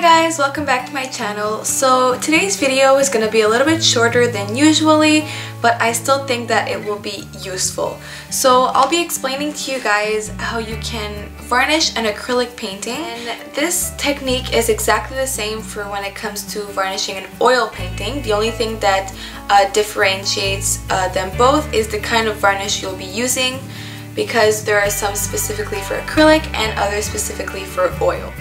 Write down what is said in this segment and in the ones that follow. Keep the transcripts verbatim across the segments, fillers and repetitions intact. Hi guys, welcome back to my channel. So today's video is going to be a little bit shorter than usually, but I still think that it will be useful. So I'll be explaining to you guys how you can varnish an acrylic painting. And this technique is exactly the same for when it comes to varnishing an oil painting. The only thing that uh, differentiates uh, them both is the kind of varnish you'll be using, because there are some specifically for acrylic and others specifically for oil.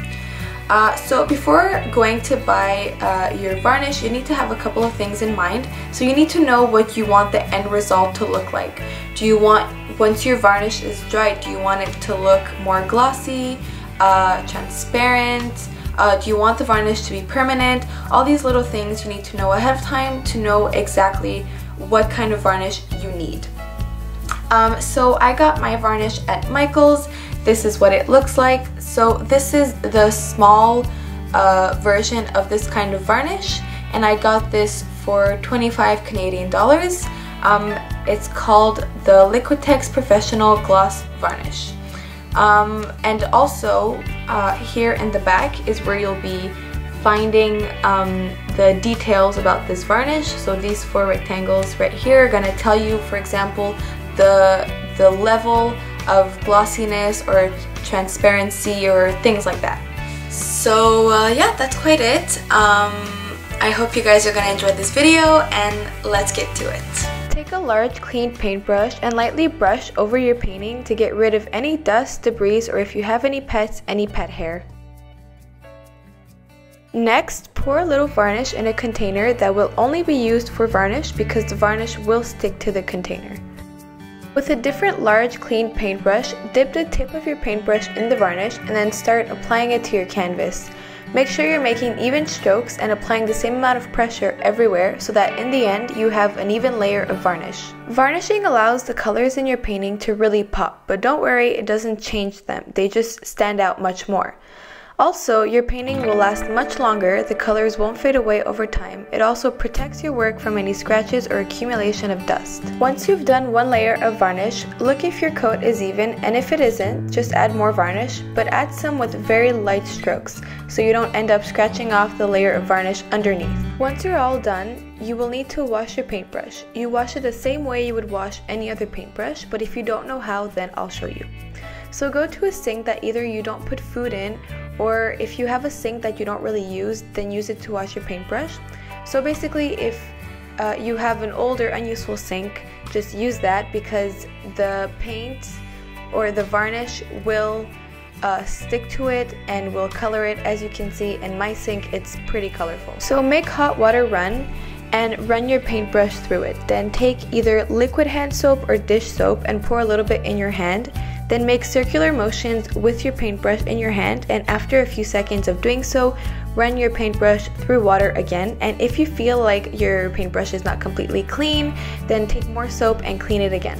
Uh, so before going to buy uh, your varnish, you need to have a couple of things in mind. So you need to know what you want the end result to look like. Do you want, once your varnish is dried, do you want it to look more glossy, uh, transparent? Uh, do you want the varnish to be permanent? All these little things you need to know ahead of time to know exactly what kind of varnish you need. Um, so I got my varnish at Michael's. This is what it looks like. So this is the small uh, version of this kind of varnish, and I got this for twenty-five Canadian dollars. Um, it's called the Liquitex Professional Gloss Varnish. Um, and also uh, here in the back is where you'll be finding um, the details about this varnish. So these four rectangles right here are gonna tell you, for example, the, the level of glossiness or transparency or things like that. So uh, yeah, that's quite it. Um, I hope you guys are going to enjoy this video, and let's get to it. Take a large clean paintbrush and lightly brush over your painting to get rid of any dust, debris, or if you have any pets, any pet hair. Next, pour a little varnish in a container that will only be used for varnish because the varnish will stick to the container. With a different large clean paintbrush, dip the tip of your paintbrush in the varnish and then start applying it to your canvas. Make sure you're making even strokes and applying the same amount of pressure everywhere so that in the end you have an even layer of varnish. Varnishing allows the colors in your painting to really pop, but don't worry, it doesn't change them, they just stand out much more. Also, your painting will last much longer, the colors won't fade away over time. It also protects your work from any scratches or accumulation of dust. Once you've done one layer of varnish, look if your coat is even, and if it isn't, just add more varnish, but add some with very light strokes, so you don't end up scratching off the layer of varnish underneath. Once you're all done, you will need to wash your paintbrush. You wash it the same way you would wash any other paintbrush, but if you don't know how, then I'll show you. So go to a sink that either you don't put food in, or if you have a sink that you don't really use, then use it to wash your paintbrush. So basically, if uh, you have an old or unuseful sink, just use that, because the paint or the varnish will uh, stick to it and will color it. As you can see in my sink, it's pretty colorful. So make hot water run and run your paintbrush through it. Then take either liquid hand soap or dish soap and pour a little bit in your hand. Then make circular motions with your paintbrush in your hand, and after a few seconds of doing so, run your paintbrush through water again. And if you feel like your paintbrush is not completely clean, then take more soap and clean it again.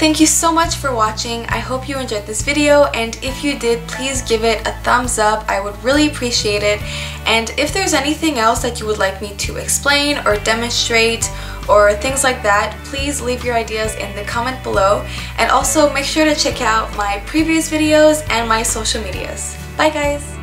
Thank you so much for watching. I hope you enjoyed this video, and if you did, please give it a thumbs up. I would really appreciate it. And if there's anything else that you would like me to explain or demonstrate or things like that, please leave your ideas in the comment below. And also make sure to check out my previous videos and my social medias. Bye guys!